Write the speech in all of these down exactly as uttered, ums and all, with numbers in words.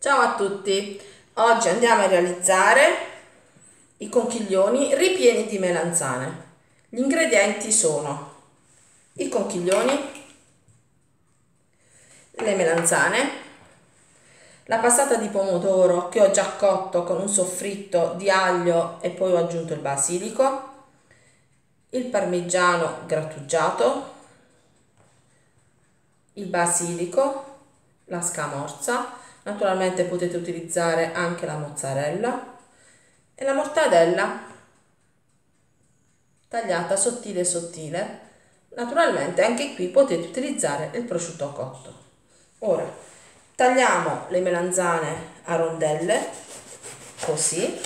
Ciao a tutti, oggi andiamo a realizzare i conchiglioni ripieni di melanzane. Gli ingredienti sono i conchiglioni, le melanzane, la passata di pomodoro che ho già cotto con un soffritto di aglio e poi ho aggiunto il basilico, il parmigiano grattugiato, il basilico, la scamorza, naturalmente potete utilizzare anche la mozzarella e la mortadella tagliata sottile sottile, naturalmente anche qui potete utilizzare il prosciutto cotto. Ora tagliamo le melanzane a rondelle così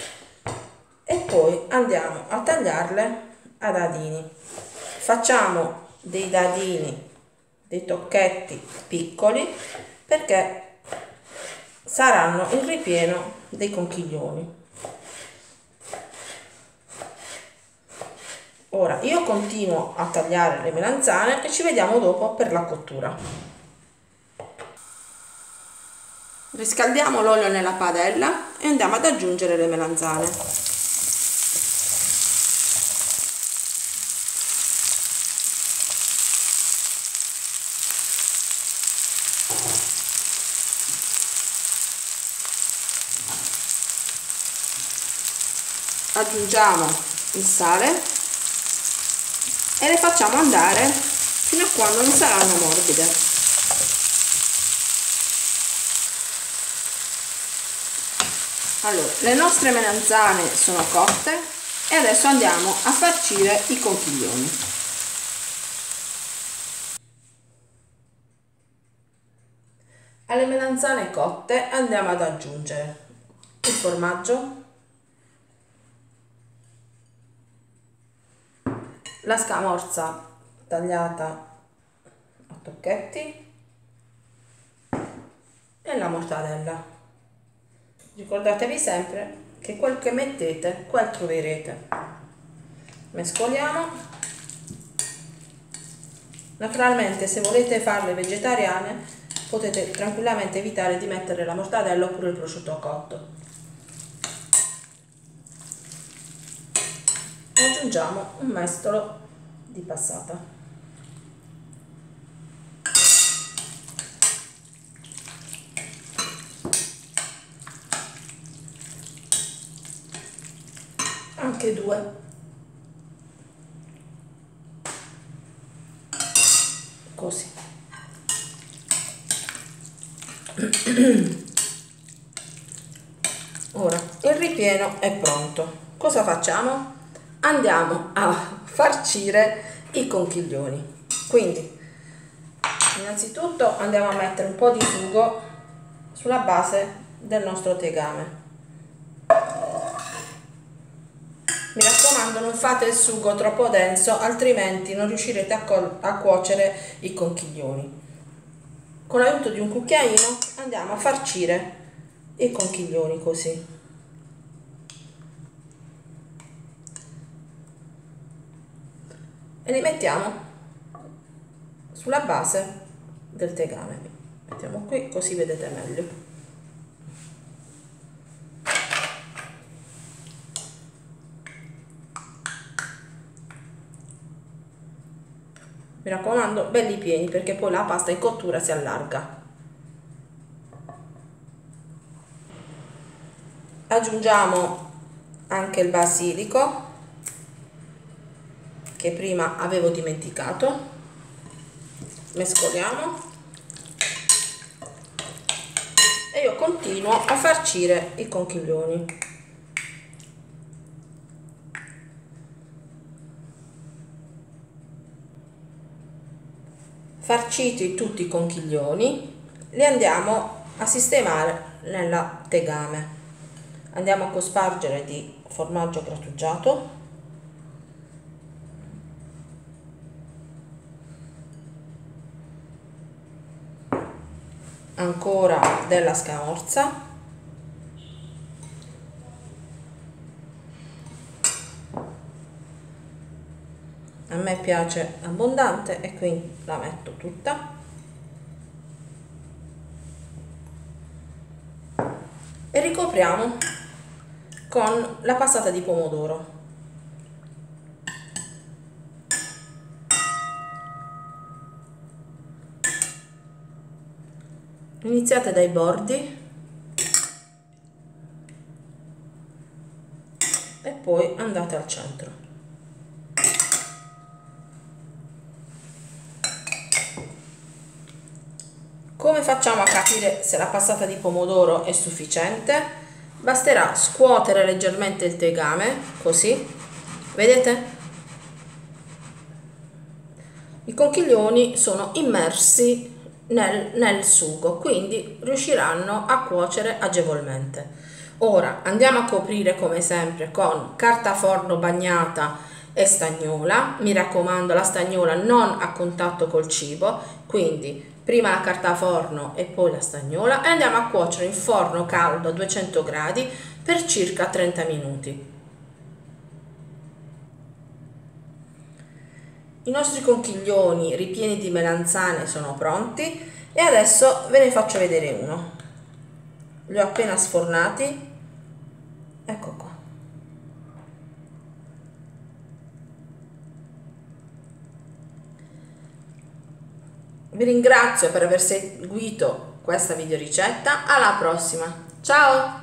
e poi andiamo a tagliarle a dadini. Facciamo dei dadini, dei tocchetti piccoli, perché saranno il ripieno dei conchiglioni. Ora io continuo a tagliare le melanzane e ci vediamo dopo per la cottura. Riscaldiamo l'olio nella padella e andiamo ad aggiungere le melanzane. Aggiungiamo il sale e le facciamo andare fino a quando non saranno morbide. Allora, le nostre melanzane sono cotte e adesso andiamo a farcire i conchiglioni. Alle melanzane cotte andiamo ad aggiungere il formaggio, la scamorza tagliata a tocchetti e la mortadella. Ricordatevi sempre che quel che mettete, quel troverete. Mescoliamo. Naturalmente, se volete farle vegetariane, potete tranquillamente evitare di mettere la mortadella oppure il prosciutto cotto. Aggiungiamo un mestolo di passata. Anche due. Così. Ora il ripieno è pronto. Cosa facciamo? Andiamo a farcire i conchiglioni. Quindi innanzitutto andiamo a mettere un po' di sugo sulla base del nostro tegame. Mi raccomando, non fate il sugo troppo denso, altrimenti non riuscirete a, a cuocere i conchiglioni. Con l'aiuto di un cucchiaino andiamo a farcire i conchiglioni così. E li mettiamo sulla base del tegame, mettiamo qui così vedete meglio. Mi raccomando, belli pieni, perché poi la pasta in cottura si allarga. Aggiungiamo anche il basilico, che prima avevo dimenticato. Mescoliamo e io continuo a farcire i conchiglioni. Farciti tutti i conchiglioni, li andiamo a sistemare nella tegame. Andiamo a cospargere di formaggio grattugiato, ancora della scamorza, a me piace abbondante e quindi la metto tutta, e ricopriamo con la passata di pomodoro. Iniziate dai bordi e poi andate al centro. Come facciamo a capire se la passata di pomodoro è sufficiente? Basterà scuotere leggermente il tegame, così, vedete? I conchiglioni sono immersi Nel, nel sugo, quindi riusciranno a cuocere agevolmente. Ora andiamo a coprire come sempre con carta forno bagnata e stagnola. Mi raccomando, la stagnola non a contatto col cibo, quindi prima la carta forno e poi la stagnola, e andiamo a cuocere in forno caldo a duecento gradi per circa trenta minuti. I nostri conchiglioni ripieni di melanzane sono pronti e adesso ve ne faccio vedere uno. Li ho appena sfornati, ecco qua. Vi ringrazio per aver seguito questa videoricetta, alla prossima, ciao!